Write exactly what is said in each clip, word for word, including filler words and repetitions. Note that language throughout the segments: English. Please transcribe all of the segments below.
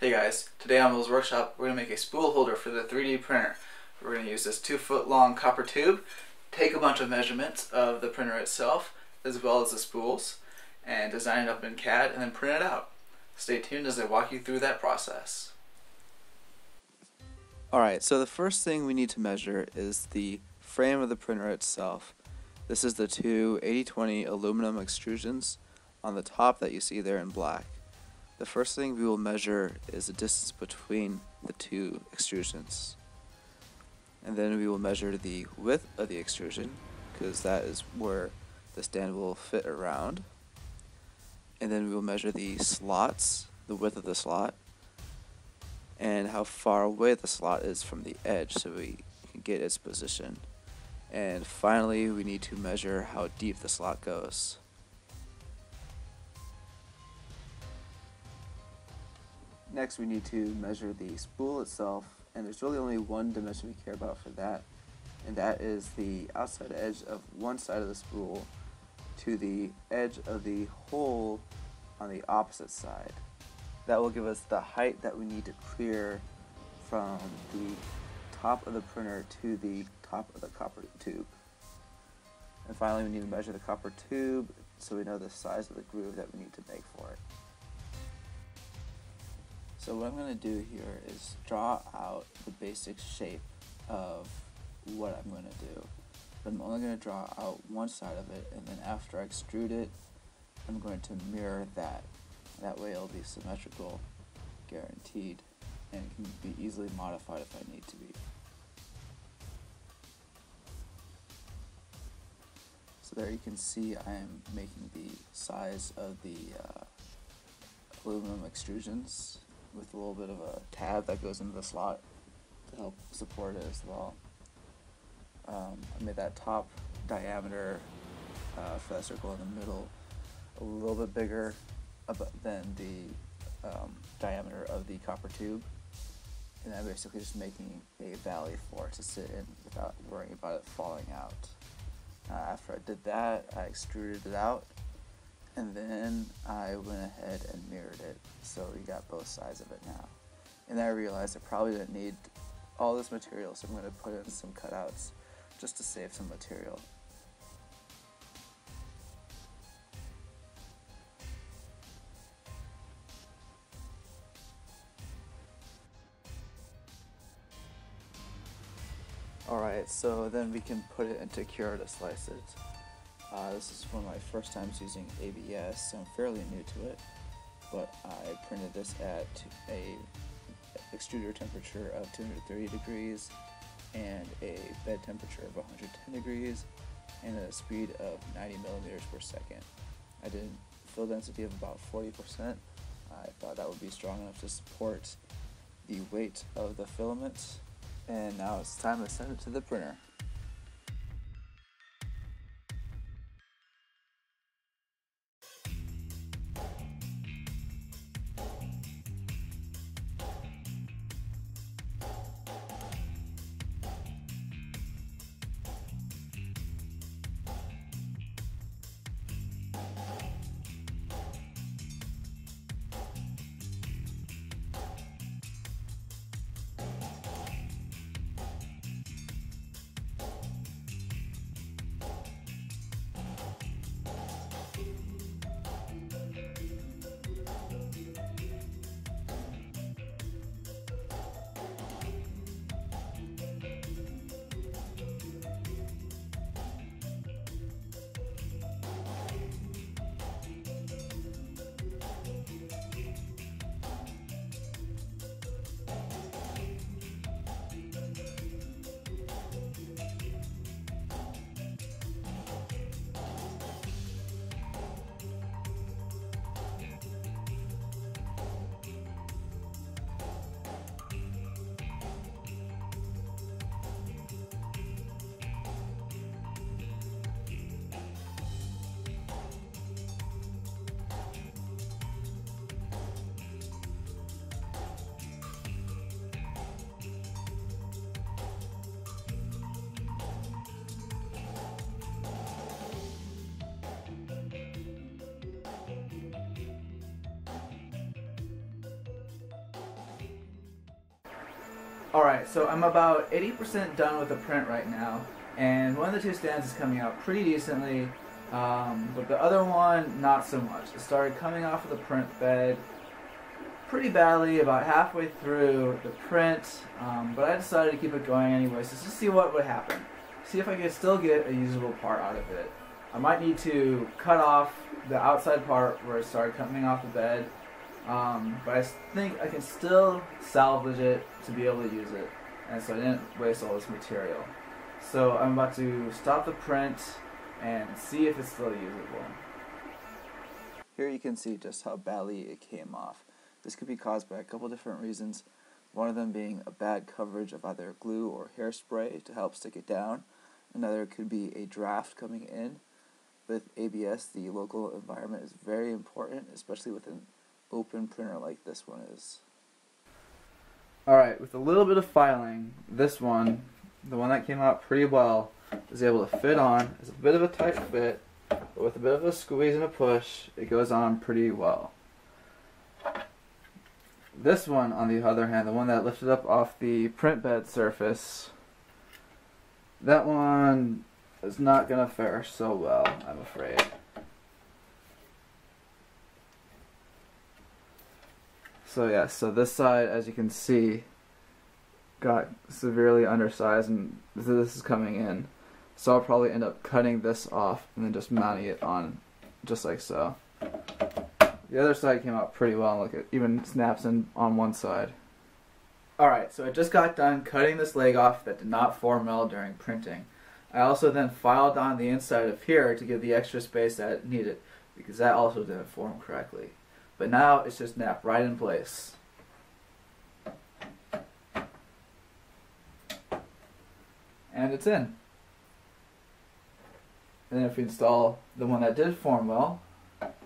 Hey guys, today on Will's Workshop we're going to make a spool holder for the three D printer. We're going to use this two foot long copper tube, take a bunch of measurements of the printer itself as well as the spools, and design it up in C A D and then print it out. Stay tuned as I walk you through that process. Alright, so the first thing we need to measure is the frame of the printer itself. This is the two eighty twenty aluminum extrusions on the top that you see there in black. The first thing we will measure is the distance between the two extrusions. And then we will measure the width of the extrusion, because that is where the stand will fit around. And then we will measure the slots, the width of the slot, and how far away the slot is from the edge so we can get its position. And finally, we need to measure how deep the slot goes. Next, we need to measure the spool itself, and there's really only one dimension we care about for that, and that is the outside edge of one side of the spool to the edge of the hole on the opposite side. That will give us the height that we need to clear from the top of the printer to the top of the copper tube. And finally, we need to measure the copper tube so we know the size of the groove that we need to make for it. So what I'm going to do here is draw out the basic shape of what I'm going to do. But I'm only going to draw out one side of it, and then after I extrude it, I'm going to mirror that. That way it'll be symmetrical, guaranteed, and it can be easily modified if I need to be. So there you can see I am making the size of the uh, aluminum extrusions, with a little bit of a tab that goes into the slot to help support it as well. Um, I made that top diameter uh, for that circle in the middle a little bit bigger than the um, diameter of the copper tube. And I'm basically just making a valley for it to sit in without worrying about it falling out. Uh, after I did that, I extruded it out, and then I went ahead and mirrored it, so we got both sides of it now. And then I realized I probably didn't need all this material, so I'm going to put in some cutouts just to save some material. Alright, so then we can put it into Cura to slice it. Uh, this is one of my first times using A B S, so I'm fairly new to it, but I printed this at a extruder temperature of two hundred thirty degrees and a bed temperature of one hundred ten degrees and a speed of ninety millimeters per second. I did a fill density of about forty percent. I thought that would be strong enough to support the weight of the filament, and now it's time to send it to the printer. Alright, so I'm about eighty percent done with the print right now, and one of the two stands is coming out pretty decently, um, but the other one, not so much. It started coming off of the print bed pretty badly about halfway through the print, um, but I decided to keep it going anyway, so just see what would happen. See if I could still get a usable part out of it. I might need to cut off the outside part where it started coming off the bed, um, but I think I can still salvage it to be able to use it, and so I didn't waste all this material. So I'm about to stop the print and see if it's still usable. Here you can see just how badly it came off. This could be caused by a couple different reasons, one of them being a bad coverage of either glue or hairspray to help stick it down. Another could be a draft coming in. With A B S, the local environment is very important, especially with an open printer like this one is. Alright, with a little bit of filing, this one, the one that came out pretty well, is able to fit on. It's a bit of a tight fit, but with a bit of a squeeze and a push, it goes on pretty well. This one, on the other hand, the one that lifted up off the print bed surface, that one is not going to fare so well, I'm afraid. So yeah, so this side, as you can see, got severely undersized, and this is coming in. So I'll probably end up cutting this off and then just mounting it on just like so. The other side came out pretty well, and look, it even snaps in on one side. Alright, so I just got done cutting this leg off that did not form well during printing. I also then filed on the inside of here to give the extra space that it needed, because that also didn't form correctly. But now it's just snapped right in place. And it's in. And then if we install the one that did form well, that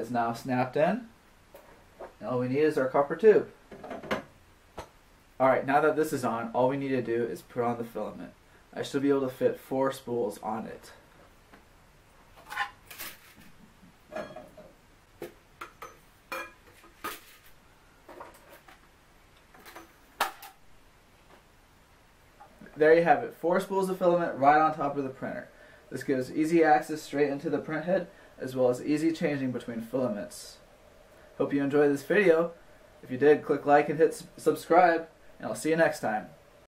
is now snapped in. And all we need is our copper tube. Alright, now that this is on, all we need to do is put on the filament. I should be able to fit four spools on it. There you have it, four spools of filament right on top of the printer. This gives easy access straight into the printhead, as well as easy changing between filaments. Hope you enjoyed this video. If you did, click like and hit subscribe, and I'll see you next time.